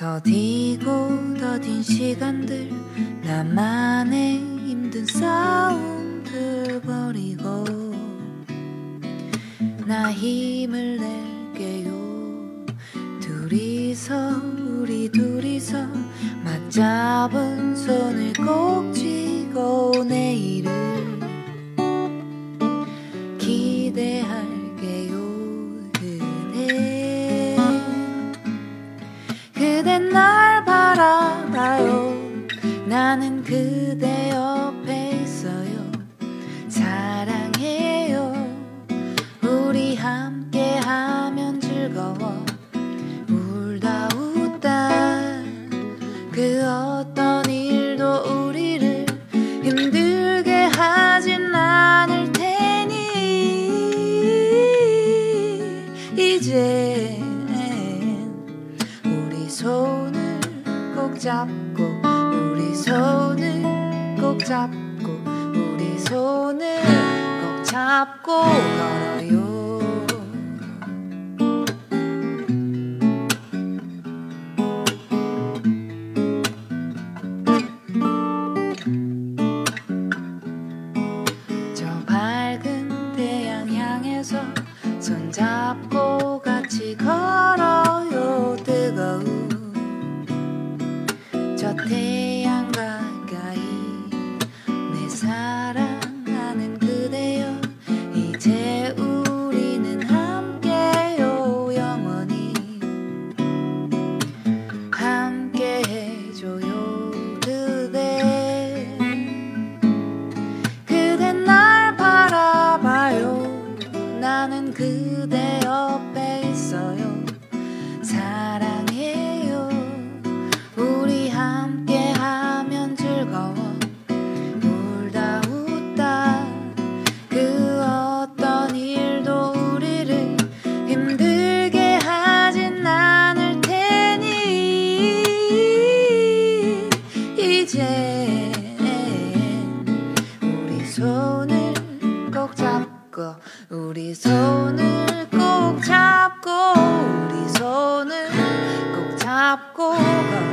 더디고 더딘 시간들, 나만의 힘든 싸움들 버리고 나 힘을 낼게요. 우리 둘이서 맞잡은 손을 꼭 쥐고 내일을 기대할게요. 그댄 날 바라봐요. 나는 그대 옆에 있어요. 사랑해요. 우리 함께하면 즐거워. 울다 그 어떤 일도 우리를 힘들게 하진 않을 테니 이제 우리 손을 꼭 잡고 우리 손을 꼭 잡고 걸어요. 저 밝은 태양 향해서 손잡고 같이 걸어요. 뜨거운 저 태양 가까이 내 사랑하는 그대여, 이제 우리는 함께요. 영원히 함께해줘요. 그댄 날 바라봐요. 나는 그대 옆에 있어요. 사랑해. 우리 손을 꼭 잡고